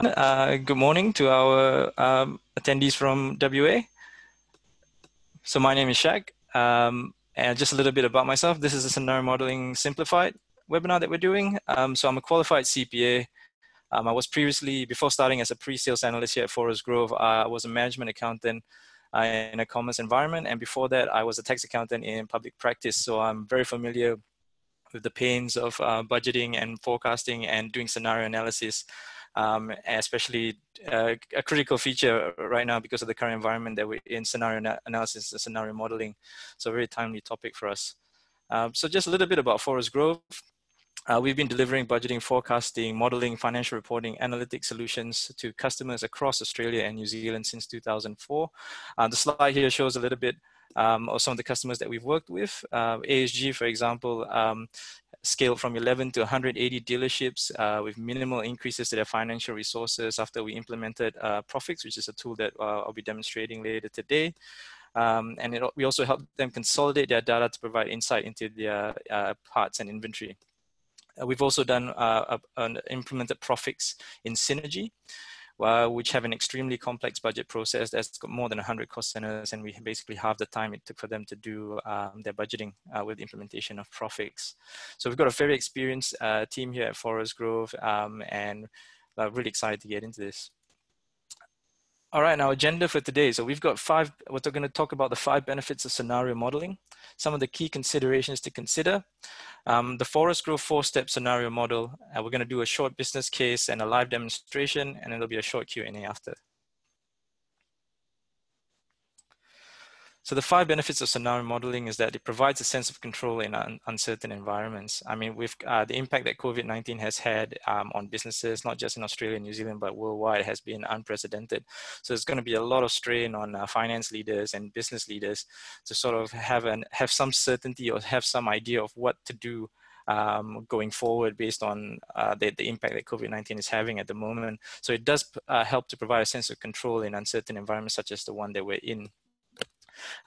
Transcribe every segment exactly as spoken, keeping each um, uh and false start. Uh, good morning to our um, attendees from W A. So my name is Shaq, um, and just a little bit about myself. This is a scenario modeling simplified webinar that we're doing. Um, so I'm a qualified C P A. Um, I was previously, before starting as a pre-sales analyst here at Forest Grove, uh, I was a management accountant uh, in a commerce environment. And before that, I was a tax accountant in public practice. So I'm very familiar with the pains of uh, budgeting and forecasting and doing scenario analysis. Um, especially uh, a critical feature right now because of the current environment that we're in, scenario analysis and scenario modeling. So a very timely topic for us. Um, so just a little bit about Forest Grove. Uh, we've been delivering budgeting, forecasting, modeling, financial reporting, analytic solutions to customers across Australia and New Zealand since two thousand four. Uh, the slide here shows a little bit um, of some of the customers that we've worked with. Uh, A S G, for example, um, scaled from eleven to one hundred eighty dealerships uh, with minimal increases to their financial resources after we implemented uh, Prophix, which is a tool that uh, I'll be demonstrating later today. Um, and it, we also helped them consolidate their data to provide insight into their uh, parts and inventory. Uh, we've also done uh, a, an implemented Prophix in Synergy, uh, which have an extremely complex budget process that's got more than one hundred cost centers, and we basically half the time it took for them to do um, their budgeting uh, with the implementation of Prophix. So we've got a very experienced uh, team here at Forest Grove, um, and uh, really excited to get into this. All right, our agenda for today. So we've got five, we're going to talk about the five benefits of scenario modeling, some of the key considerations to consider, um, the Forest Grove four-step scenario model. Uh, we're going to do a short business case and a live demonstration, and it'll be a short Q and A after. So the five benefits of scenario modeling is that it provides a sense of control in un uncertain environments. I mean, with uh, the impact that COVID nineteen has had um, on businesses, not just in Australia and New Zealand, but worldwide, has been unprecedented. So there's going to be a lot of strain on uh, finance leaders and business leaders to sort of have, an, have some certainty or have some idea of what to do Um, going forward based on uh, the, the impact that COVID nineteen is having at the moment. So it does uh, help to provide a sense of control in uncertain environments such as the one that we're in.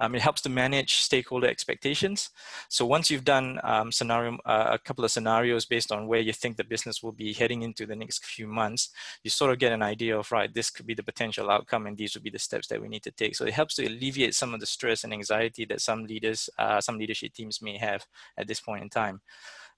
Um, it helps to manage stakeholder expectations. So once you've done um, scenario, uh, a couple of scenarios based on where you think the business will be heading into the next few months, you sort of get an idea of, right, this could be the potential outcome and these would be the steps that we need to take. So it helps to alleviate some of the stress and anxiety that some leaders, uh, some leadership teams may have at this point in time.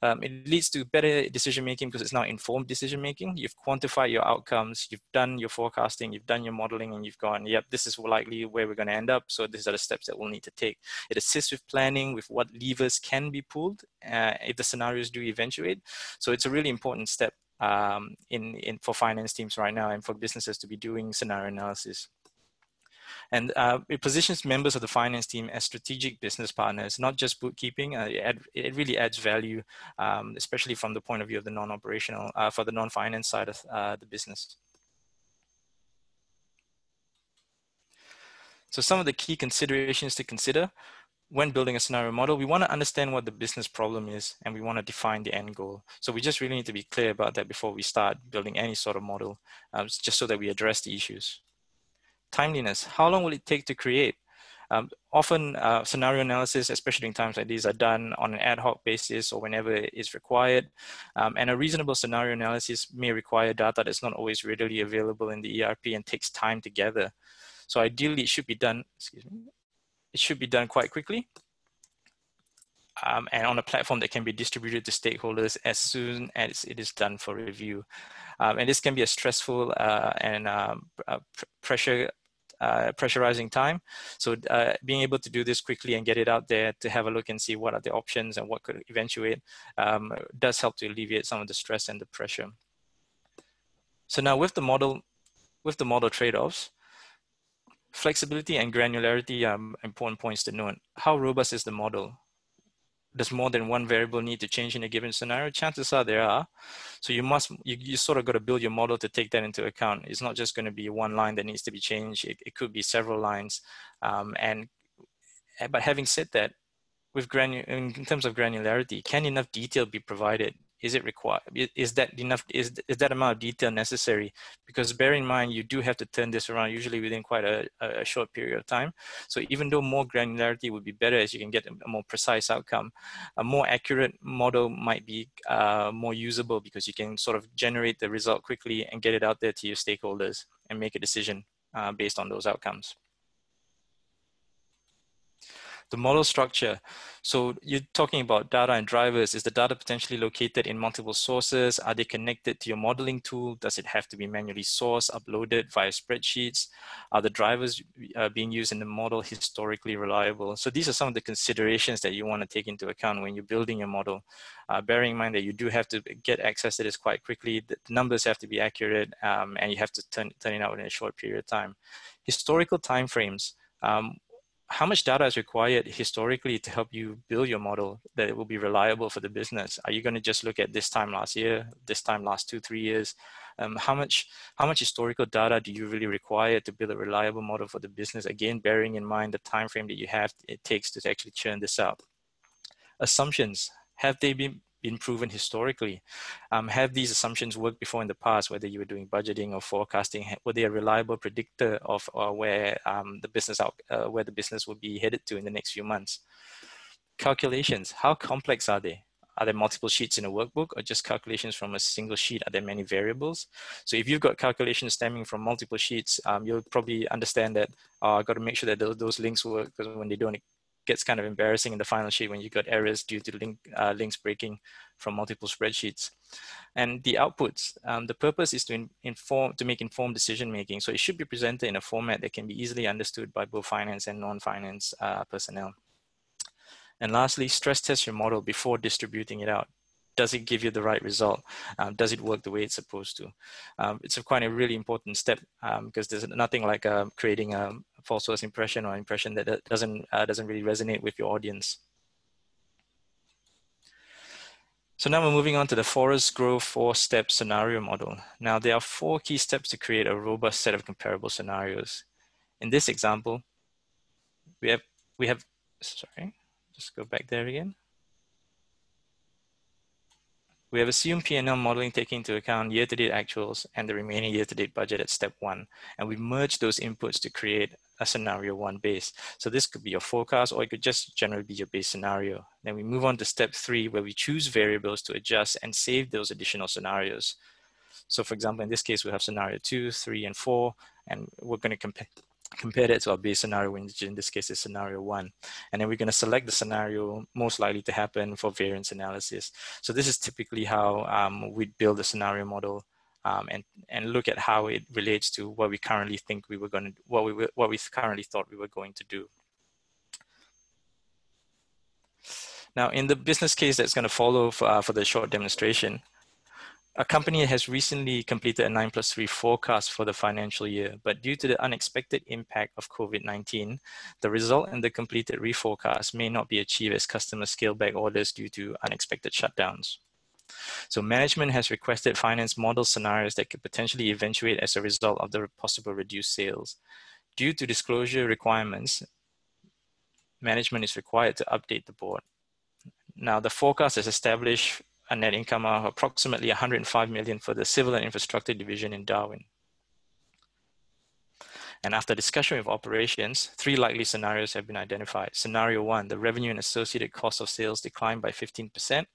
Um, it leads to better decision-making because it's now informed decision-making. You've quantified your outcomes, you've done your forecasting, you've done your modeling, and you've gone, yep, this is likely where we're going to end up. So these are the steps that we'll need to take. It assists with planning, with what levers can be pulled uh, if the scenarios do eventuate. So it's a really important step um, in, in, for finance teams right now and for businesses to be doing scenario analysis. And uh, it positions members of the finance team as strategic business partners, not just bookkeeping. Uh, it, add, it really adds value, um, especially from the point of view of the non-operational, uh, for the non-finance side of uh, the business. So some of the key considerations to consider when building a scenario model: we want to understand what the business problem is, and we want to define the end goal. So we just really need to be clear about that before we start building any sort of model, uh, just so that we address the issues. Timeliness: how long will it take to create? Um, often uh, scenario analysis, especially in times like these, are done on an ad hoc basis or whenever it is required. Um, and a reasonable scenario analysis may require data that's not always readily available in the E R P and takes time to gather. So ideally it should be done, excuse me, it should be done quite quickly. Um, and on a platform that can be distributed to stakeholders as soon as it is done for review. Um, and this can be a stressful uh, and um, uh, pr pressure Uh, pressurizing time. So uh, being able to do this quickly and get it out there to have a look and see what are the options and what could eventuate um, does help to alleviate some of the stress and the pressure. So now with the model, with the model trade-offs, flexibility and granularity are important points to note. How robust is the model? Does more than one variable need to change in a given scenario? Chances are there are. So you must, you, you sort of got to build your model to take that into account. It's not just going to be one line that needs to be changed. It, it could be several lines. Um, and, but having said that, with granu in terms of granularity, can enough detail be provided Is it required? Is that enough? Is, is that amount of detail necessary? Because bear in mind, you do have to turn this around usually within quite a, a short period of time. So even though more granularity would be better as you can get a more precise outcome, a more accurate model might be uh, more usable because you can sort of generate the result quickly and get it out there to your stakeholders and make a decision uh, based on those outcomes. The model structure. So you're talking about data and drivers. Is the data potentially located in multiple sources? Are they connected to your modeling tool? Does it have to be manually sourced, uploaded via spreadsheets? Are the drivers uh, being used in the model historically reliable? So these are some of the considerations that you want to take into account when you're building your model. Uh, bearing in mind that you do have to get access to this quite quickly. The numbers have to be accurate um, and you have to turn, turn it out in a short period of time. Historical timeframes. Um, How much data is required historically to help you build your model that it will be reliable for the business? Are you going to just look at this time last year, this time last two, three years? Um, how much how much historical data do you really require to build a reliable model for the business? Again, bearing in mind the time frame that you have, it takes to actually churn this out. Assumptions, have they been been proven historically? Um, have these assumptions worked before in the past, whether you were doing budgeting or forecasting? Were they a reliable predictor of uh, where um, the business out, uh, where the business would be headed to in the next few months? Calculations, how complex are they? Are there multiple sheets in a workbook or just calculations from a single sheet? Are there many variables? So if you've got calculations stemming from multiple sheets, um, you'll probably understand that uh, I've got to make sure that those, those links work, because when they don't, gets kind of embarrassing in the final sheet when you've got errors due to link, uh, links breaking from multiple spreadsheets. And the outputs, um, the purpose is to in, inform, to make informed decision-making. So it should be presented in a format that can be easily understood by both finance and non-finance uh, personnel. And lastly, stress test your model before distributing it out. Does it give you the right result? Um, does it work the way it's supposed to? Um, it's a quite a really important step um, because there's nothing like uh, creating a false first impression or impression that, that doesn't, uh, doesn't really resonate with your audience. So now we're moving on to the Forest Grove four-step scenario model. Now there are four key steps to create a robust set of comparable scenarios. In this example, we have, we have sorry, just go back there again. We have assumed P and L modeling taking into account year-to-date actuals and the remaining year-to-date budget at step one. And we merge those inputs to create a scenario one base. So this could be your forecast, or it could just generally be your base scenario. Then we move on to step three, where we choose variables to adjust and save those additional scenarios. So for example, in this case, we have scenario two, three, and four, and we're going to compare compare that to our base scenario, which in this case is scenario one. And then we're going to select the scenario most likely to happen for variance analysis. So this is typically how um, we build a scenario model um, and, and look at how it relates to what we currently think we were going to, what we, were, what we currently thought we were going to do. Now in the business case that's going to follow for, uh, for the short demonstration, a company has recently completed a nine plus three forecast for the financial year, but due to the unexpected impact of COVID nineteen, the result in the completed reforecast may not be achieved as customers scale back orders due to unexpected shutdowns. So management has requested finance model scenarios that could potentially eventuate as a result of the possible reduced sales. Due to disclosure requirements, management is required to update the board. Now the forecast is established a net income of approximately one hundred five million dollars for the civil and infrastructure division in Darwin. And after discussion with operations, three likely scenarios have been identified. Scenario one, the revenue and associated cost of sales declined by fifteen percent.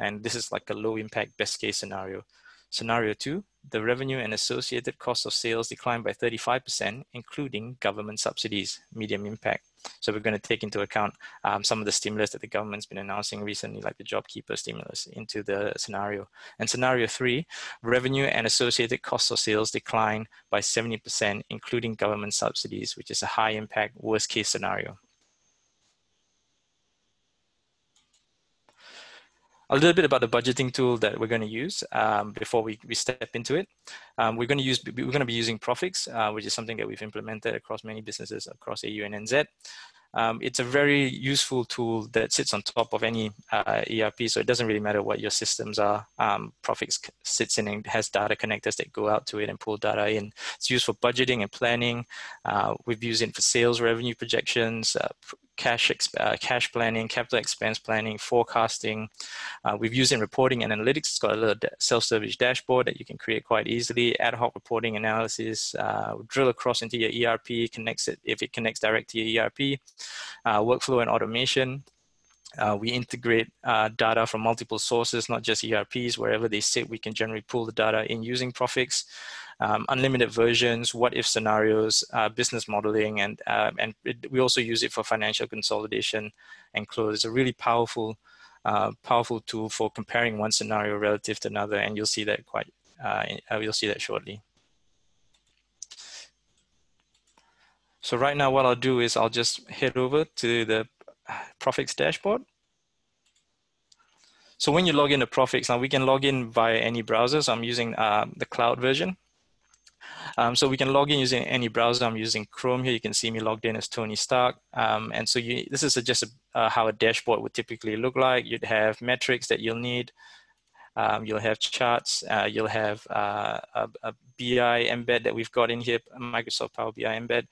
And this is like a low impact best case scenario. Scenario two, the revenue and associated cost of sales declined by thirty-five percent, including government subsidies, medium impact. So we're going to take into account um, some of the stimulus that the government's been announcing recently, like the JobKeeper stimulus, into the scenario. And scenario three, revenue and associated costs of sales decline by seventy percent, including government subsidies, which is a high impact, worst case scenario. A little bit about the budgeting tool that we're going to use um, before we, we step into it. Um, we're going to use we're going to be using Prophix, uh, which is something that we've implemented across many businesses across A U and N Z. Um, it's a very useful tool that sits on top of any uh, E R P, so it doesn't really matter what your systems are. Um, Prophix sits in and has data connectors that go out to it and pull data in. It's used for budgeting and planning. Uh, we've used it for sales revenue projections, uh, cash exp uh, cash planning, capital expense planning, forecasting. Uh, we've used in reporting and analytics. It's got a little self-service dashboard that you can create quite easily, ad hoc reporting analysis, uh, drill across into your E R P, connects it if it connects direct to your E R P, uh, workflow and automation. Uh, we integrate uh, data from multiple sources, not just E R Ps. Wherever they sit, we can generally pull the data in using Prophix. Um, unlimited versions, what-if scenarios, uh, business modeling, and, uh, and it, we also use it for financial consolidation and close. It's a really powerful, uh, powerful tool for comparing one scenario relative to another, and you'll see that quite, uh, you'll see that shortly. So right now, what I'll do is I'll just head over to the Prophix dashboard. So when you log into Prophix, now we can log in via any browser. So I'm using uh, the cloud version. Um, so we can log in using any browser. I'm using Chrome here. You can see me logged in as Tony Stark. Um, and so you, this is just a, uh, how a dashboard would typically look like. You'd have metrics that you'll need. Um, you'll have charts. Uh, you'll have uh, a, a B I embed that we've got in here, Microsoft Power B I embed.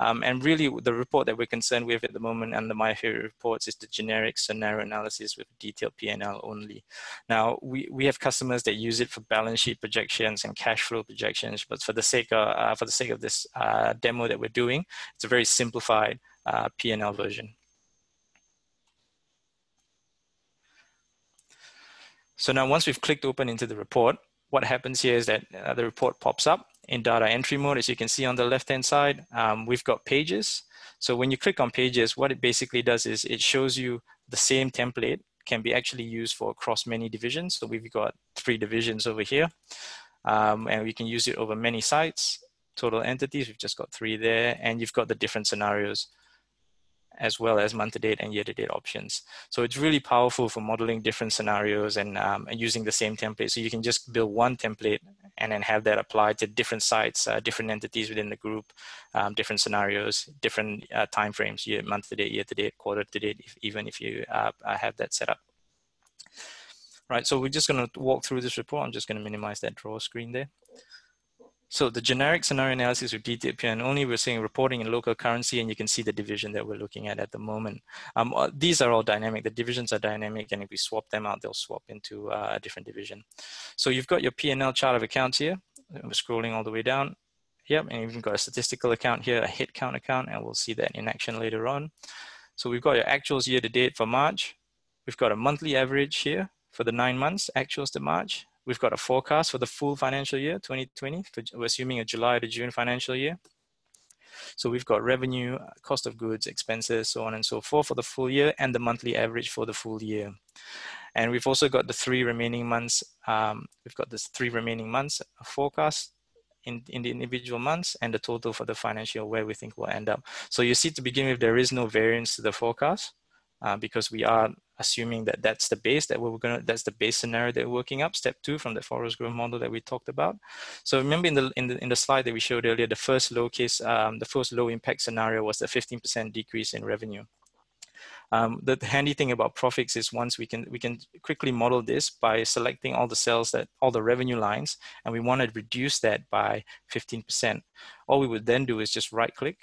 Um, and really the report that we're concerned with at the moment under my favorite reports is the generic scenario analysis with detailed P and L only. Now, we, we have customers that use it for balance sheet projections and cash flow projections, but for the sake of, uh, for the sake of this uh, demo that we're doing, it's a very simplified uh, P and L version. So now once we've clicked open into the report, what happens here is that uh, the report pops up in data entry mode. As you can see on the left-hand side, um, we've got pages. So when you click on pages, what it basically does is it shows you the same template can be actually used for across many divisions. So we've got three divisions over here, um, and we can use it over many sites, total entities. We've just got three there, and you've got the different scenarios as well as month-to-date and year-to-date options. So it's really powerful for modeling different scenarios and, um, and using the same template. So you can just build one template and then have that applied to different sites, uh, different entities within the group, um, different scenarios, different uh, timeframes, year, month-to-date, year-to-date, quarter-to-date, if, even if you uh, have that set up. Right, so we're just gonna walk through this report. I'm just gonna minimize that draw screen there. So the generic scenario analysis with detailed P and L only, we're seeing reporting in local currency, and you can see the division that we're looking at at the moment. Um, these are all dynamic. The divisions are dynamic, and if we swap them out, they'll swap into uh, a different division. So you've got your P and L chart of accounts here. We're scrolling all the way down. Yep, and you've even got a statistical account here, a hit count account, and we'll see that in action later on. So we've got your actuals year to date for March. We've got a monthly average here for the nine months, actuals to March. We've got a forecast for the full financial year, twenty twenty, for, we're assuming a July to June financial year. So we've got revenue, cost of goods, expenses, so on and so forth for the full year, and the monthly average for the full year. And we've also got the three remaining months. Um, we've got this three remaining months, a forecast in, in the individual months, and the total for the financial year where we think we'll end up. So you see to begin with, there is no variance to the forecast uh, because we are assuming that that's the base that we're gonna, that's the base scenario that we're working up, step two from the Forest Grove model that we talked about. So remember in the in the, in the slide that we showed earlier, the first low case, um, the first low impact scenario was the fifteen percent decrease in revenue. Um, the handy thing about Prophix is once we can we can quickly model this by selecting all the cells that all the revenue lines, and we want to reduce that by fifteen percent. All we would then do is just right click,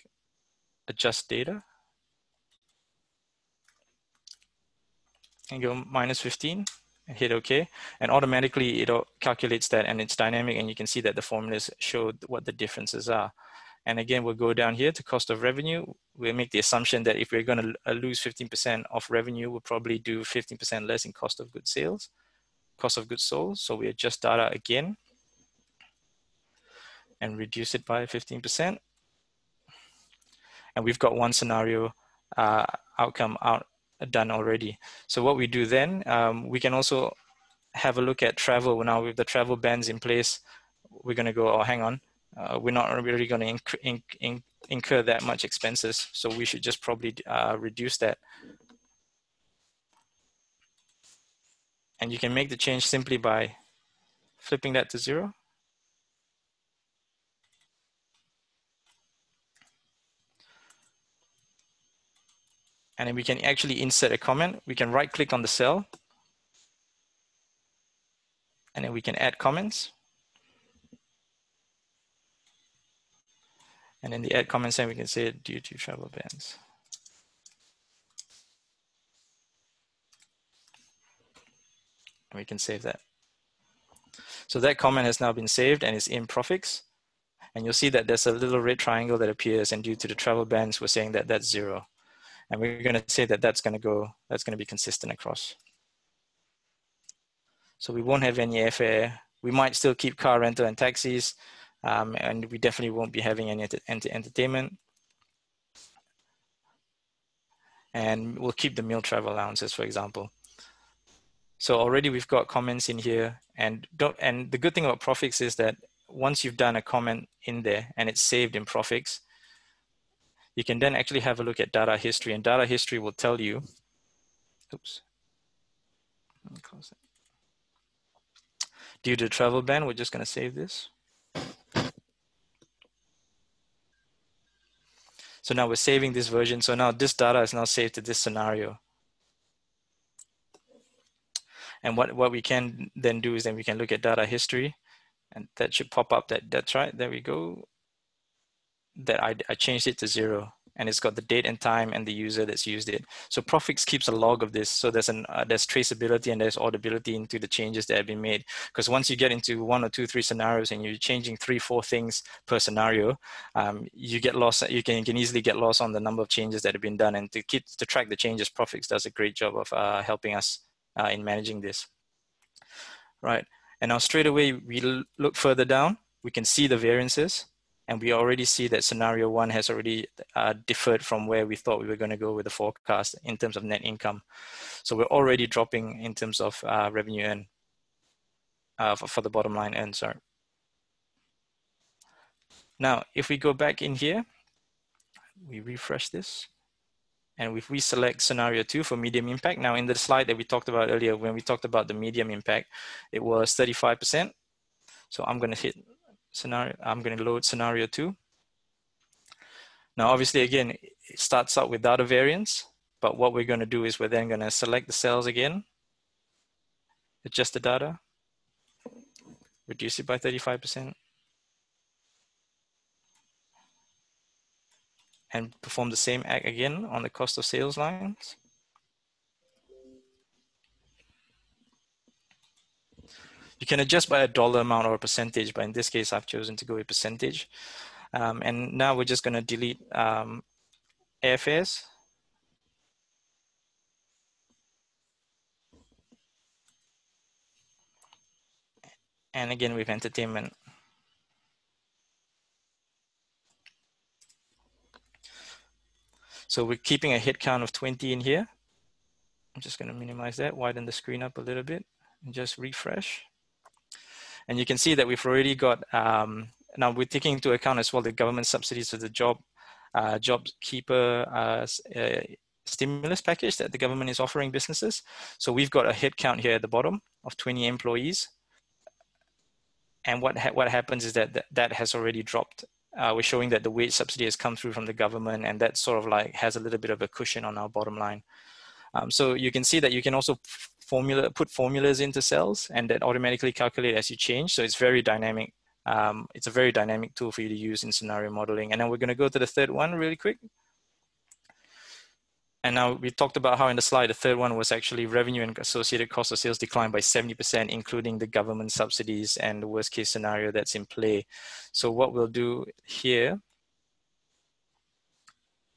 adjust data, and go minus fifteen and hit OK. And automatically it calculates that, and it's dynamic, and you can see that the formulas show what the differences are. And again, we'll go down here to cost of revenue. We'll make the assumption that if we're gonna lose fifteen percent of revenue, we'll probably do fifteen percent less in cost of goods sales, cost of goods sold. So we adjust data again and reduce it by fifteen percent. And we've got one scenario uh, outcome out done already. So what we do then, um, we can also have a look at travel. Now with the travel bans in place, we're going to go, oh, hang on, uh, we're not really going to inc inc inc incur that much expenses. So we should just probably uh, reduce that. And you can make the change simply by flipping that to zero. And then we can actually insert a comment. We can right click on the cell, and then we can add comments. And in the add comments, and we can say due to travel bans. and we can save that. So that comment has now been saved and is in Prophix. And you'll see that there's a little red triangle that appears, and due to the travel bans, we're saying that that's zero. And we're gonna say that that's gonna go, that's gonna be consistent across. So we won't have any airfare. We might still keep car rental and taxis, um, and we definitely won't be having any ent entertainment. And we'll keep the meal travel allowances, for example. So already we've got comments in here, and don't, and the good thing about Prophix is that once you've done a comment in there and it's saved in Prophix, you can then actually have a look at data history, and data history will tell you, oops, let me close that. Due to travel ban, we're just going to save this. So now we're saving this version. So now this data is now saved to this scenario. And what, what we can then do is then we can look at data history, and that should pop up that, that's right, there we go. That I, I changed it to zero, and it's got the date and time and the user that's used it. So Prophix keeps a log of this. So there's an, uh, there's traceability and there's auditability into the changes that have been made. Because once you get into one or two, three scenarios and you're changing three, four things per scenario, um, you get lost, you can, you can easily get lost on the number of changes that have been done. And to keep, to track the changes, Prophix does a great job of uh, helping us uh, in managing this. Right, and now straight away, we look further down, we can see the variances. And we already see that scenario one has already uh, differed from where we thought we were going to go with the forecast in terms of net income. So we're already dropping in terms of uh, revenue earned, uh, for, for the bottom line earned, sorry. Now, if we go back in here, we refresh this. And if we select scenario two for medium impact, now in the slide that we talked about earlier, when we talked about the medium impact, it was thirty-five percent. So I'm going to hit scenario, I'm going to load scenario two. Now, obviously, again, it starts out without a variance, but what we're going to do is we're then going to select the cells again, adjust the data, reduce it by thirty-five percent, and perform the same act again on the cost of sales lines. You can adjust by a dollar amount or a percentage, but in this case, I've chosen to go a percentage. Um, and now we're just going to delete um, airfares. And again, with entertainment. So we're keeping a hit count of twenty in here. I'm just going to minimize that, widen the screen up a little bit, and just refresh. And you can see that we've already got, um, now we're taking into account as well the government subsidies to the job, uh, JobKeeper uh, uh, stimulus package that the government is offering businesses. So we've got a headcount here at the bottom of twenty employees. And what, ha what happens is that th that has already dropped. Uh, we're showing that the wage subsidy has come through from the government, and that sort of like has a little bit of a cushion on our bottom line. Um, so you can see that you can also formula, put formulas into cells, and that automatically calculate as you change. So it's very dynamic. Um, it's a very dynamic tool for you to use in scenario modeling. And then we're going to go to the third one really quick. And now we talked about how in the slide, the third one was actually revenue and associated cost of sales declined by seventy percent, including the government subsidies and the worst case scenario that's in play. So what we'll do here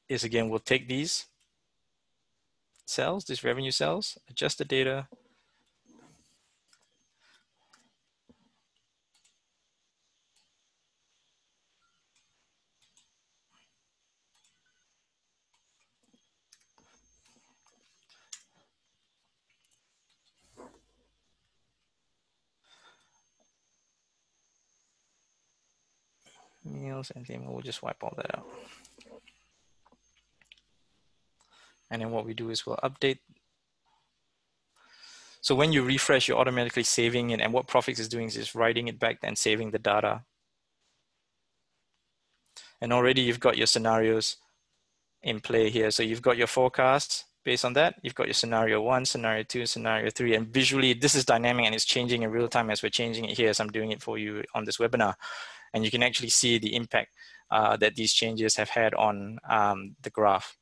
is, again, we'll take these cells, these revenue cells, adjust the data. Meals and then we'll just wipe all that out. And then what we do is we'll update. So when you refresh, you're automatically saving it. And what Prophix is doing is just writing it back and saving the data. And already you've got your scenarios in play here. So you've got your forecasts based on that. You've got your scenario one, scenario two, scenario three. And visually, this is dynamic and it's changing in real time as we're changing it here as I'm doing it for you on this webinar. And you can actually see the impact uh, that these changes have had on um, the graph.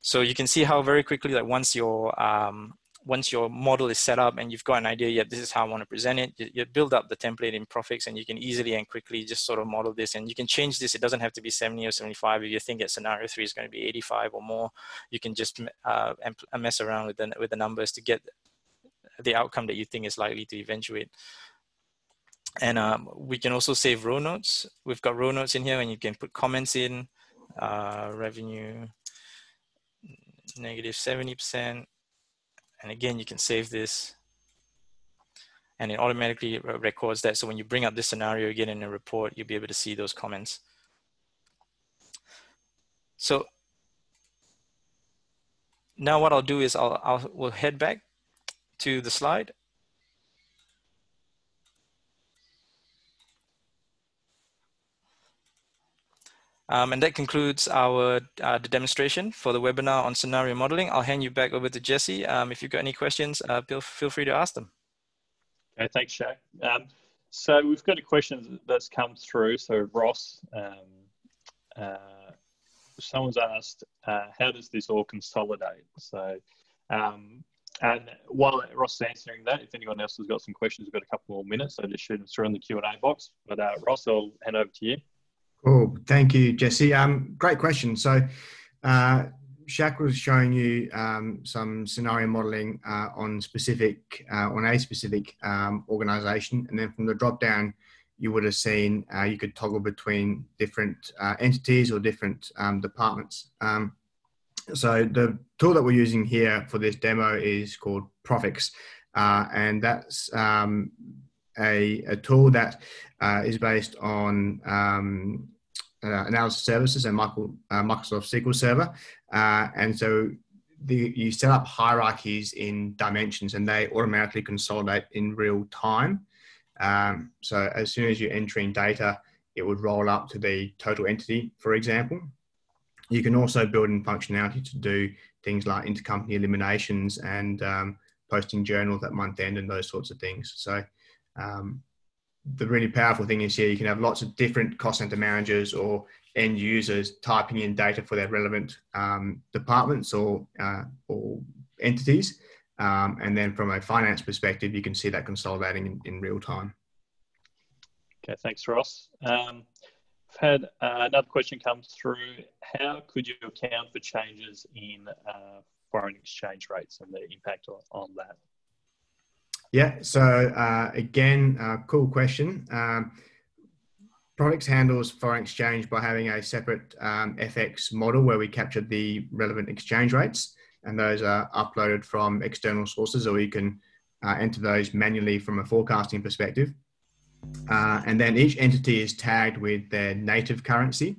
So you can see how very quickly, like once your um, once your model is set up and you've got an idea, yeah, this is how I want to present it, you, you build up the template in Prophix and you can easily and quickly just sort of model this, and you can change this. It doesn't have to be seventy or seventy-five. If you think that scenario three is going to be eighty-five or more, you can just uh, mess around with the, with the numbers to get the outcome that you think is likely to eventuate. And um, we can also save row notes. We've got row notes in here, and you can put comments in, uh, revenue, negative seventy percent. And again, you can save this and it automatically records that. So when you bring up this scenario again in a report, you'll be able to see those comments. So now what I'll do is I'll, I'll we'll head back to the slide. Um, and that concludes our uh, the demonstration for the webinar on scenario modeling. I'll hand you back over to Jesse. Um, if you've got any questions, uh, feel, feel free to ask them. Okay, thanks, Shaq. Um, so we've got a question that's come through. So Ross, um, uh, someone's asked, uh, how does this all consolidate? So, um, and while Ross is answering that, if anyone else has got some questions, we've got a couple more minutes, so just shoot them through in the Q and A box. But uh, Ross, I'll hand over to you. Cool. Thank you, Jesse. Um, great question. So uh, Shaq was showing you um, some scenario modelling uh, on specific, uh, on a specific um, organisation. And then from the drop down, you would have seen uh, you could toggle between different uh, entities or different um, departments. Um, so the tool that we're using here for this demo is called Prophix. Uh, and that's um, a, a tool that Uh, is based on um, uh, analysis services and Michael, uh, Microsoft S Q L Server. Uh, and so the, you set up hierarchies in dimensions and they automatically consolidate in real time. Um, so as soon as you're entering data, it would roll up to the total entity, for example. You can also build in functionality to do things like intercompany eliminations and um, posting journals at month end and those sorts of things. So um, the really powerful thing is here, you can have lots of different cost center managers or end users typing in data for their relevant um, departments or, uh, or entities. Um, and then from a finance perspective, you can see that consolidating in, in real time. Okay, thanks, Ross. Um, I've had uh, another question come through. How could you account for changes in uh, foreign exchange rates and the impact on, on that? Yeah, so uh, again, uh, cool question. Um, Prophix handles foreign exchange by having a separate um, F X model where we capture the relevant exchange rates, and those are uploaded from external sources, or you can uh, enter those manually from a forecasting perspective. Uh, and then each entity is tagged with their native currency.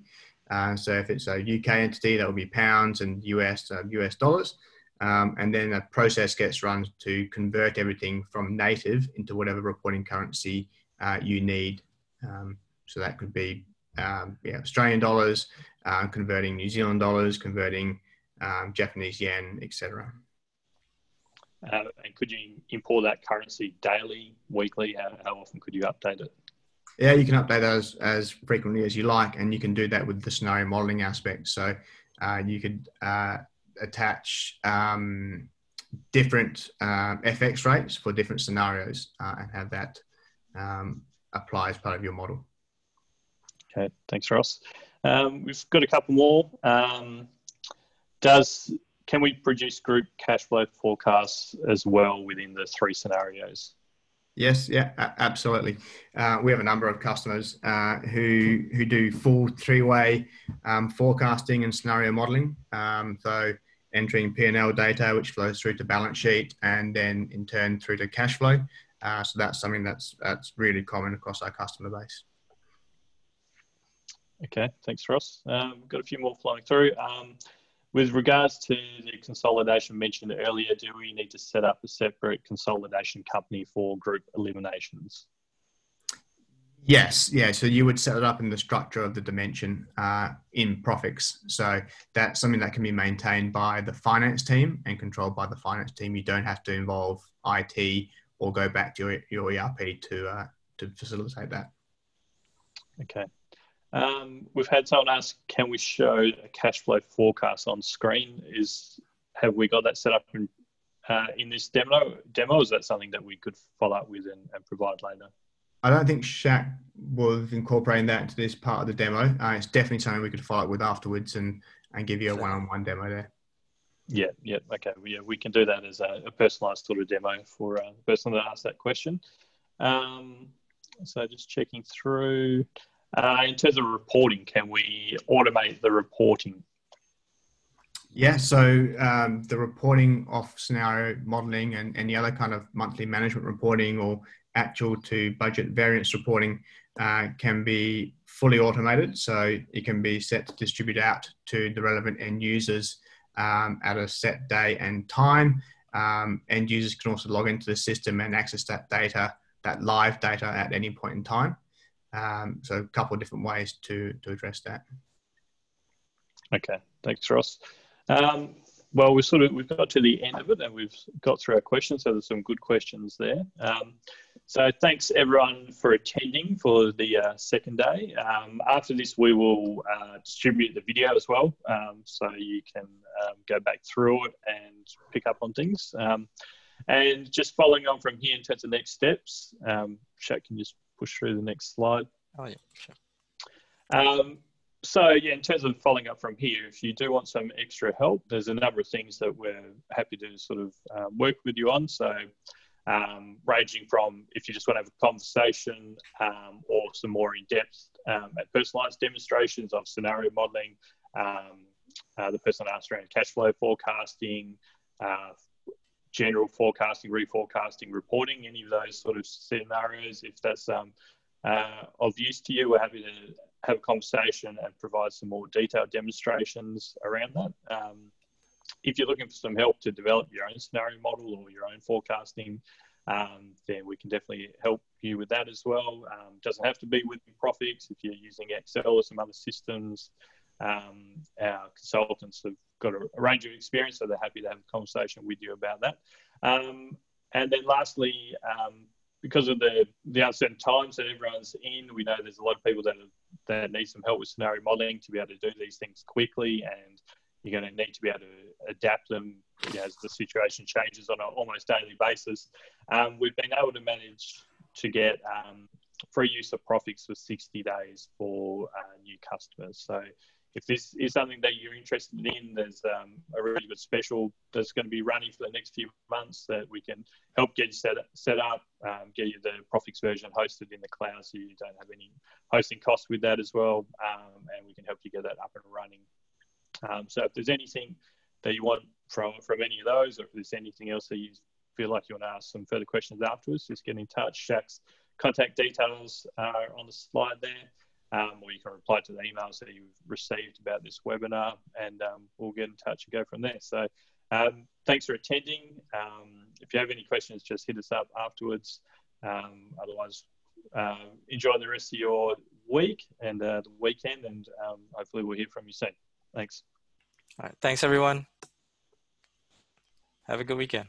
Uh, so if it's a U K entity, that will be pounds, and U S, uh, U S dollars. Um, and then a process gets run to convert everything from native into whatever reporting currency uh, you need. Um, so that could be um, yeah, Australian dollars, uh, converting New Zealand dollars, converting um, Japanese yen, et cetera. Uh, and could you import that currency daily, weekly? How, how often could you update it? Yeah, you can update those as frequently as you like, and you can do that with the scenario modelling aspect. So uh, you could Uh, attach um, different um, F X rates for different scenarios uh, and have that um, apply as part of your model. Okay, thanks, Ross. Um, we've got a couple more. Um, does can we produce group cash flow forecasts as well within the three scenarios? Yes, yeah, absolutely. Uh, we have a number of customers uh, who who do full three-way um, forecasting and scenario modelling. Um, so entering P and L data, which flows through to balance sheet, and then in turn through to cash flow. Uh, so that's something that's that's really common across our customer base. Okay, thanks, Ross. Um, we've got a few more flowing through. Um, With regards to the consolidation mentioned earlier, do we need to set up a separate consolidation company for group eliminations? Yes, yeah. So you would set it up in the structure of the dimension uh, in Prophix. So that's something that can be maintained by the finance team and controlled by the finance team. You don't have to involve I T or go back to your, your E R P to, uh, to facilitate that. Okay. Um, we've had someone ask, can we show a cash flow forecast on screen? Is, have we got that set up in uh, in this demo, demo? Is that something that we could follow up with and, and provide later? I don't think Shaq was incorporating that into this part of the demo. Uh, it's definitely something we could follow up with afterwards and, and give you a one-on-one demo there. Yeah, yeah, okay. Well, yeah, we can do that as a, a personalised sort of demo for uh, the person that asked that question. Um, so just checking through. Uh, in terms of reporting, can we automate the reporting? Yeah, so um, the reporting of scenario modelling and any other kind of monthly management reporting or actual to budget variance reporting uh, can be fully automated. So it can be set to distribute out to the relevant end users um, at a set day and time. Um, end users can also log into the system and access that data, that live data at any point in time. Um, so a couple of different ways to, to address that. Okay, thanks, Ross. Um, well, we've sort of, we've got to the end of it and we've got through our questions. So there's some good questions there. Um, so thanks everyone for attending for the uh, second day. Um, after this, we will uh, distribute the video as well. Um, so you can um, go back through it and pick up on things. Um, and just following on from here in terms of next steps, um, Shaq can just push through the next slide. Oh yeah, sure. Um, So yeah, in terms of following up from here, if you do want some extra help, there's a number of things that we're happy to sort of uh, work with you on. So um, ranging from if you just want to have a conversation um, or some more in-depth um, and personalised demonstrations of scenario modelling, um, uh, the person asked around cash flow forecasting, uh, general forecasting, reforecasting, reporting, any of those sort of scenarios, if that's um, uh, of use to you, we're happy to have a conversation and provide some more detailed demonstrations around that. Um, if you're looking for some help to develop your own scenario model or your own forecasting, um, then we can definitely help you with that as well. Um, doesn't have to be with Prophix. If you're using Excel or some other systems, um, our consultants have got a, a range of experience, so they're happy to have a conversation with you about that. Um, and then lastly, um, because of the, the uncertain times that everyone's in, we know there's a lot of people that have, that need some help with scenario modelling to be able to do these things quickly, and you're going to need to be able to adapt them, you know, as the situation changes on an almost daily basis. Um, we've been able to manage to get um, free use of Prophix for sixty days for uh, new customers. So if this is something that you're interested in, there's um, a really good special that's going to be running for the next few months that we can help get you set up, set up um, get you the Prophix version hosted in the cloud so you don't have any hosting costs with that as well. Um, and we can help you get that up and running. Um, so if there's anything that you want from, from any of those, or if there's anything else that you feel like you want to ask some further questions afterwards, just get in touch. Shaq's contact details are on the slide there. Um, or you can reply to the emails that you've received about this webinar, and um, we'll get in touch and go from there. So um, thanks for attending. Um, if you have any questions, just hit us up afterwards. Um, otherwise, uh, enjoy the rest of your week and uh, the weekend, and um, hopefully we'll hear from you soon. Thanks. All right. Thanks, everyone. Have a good weekend.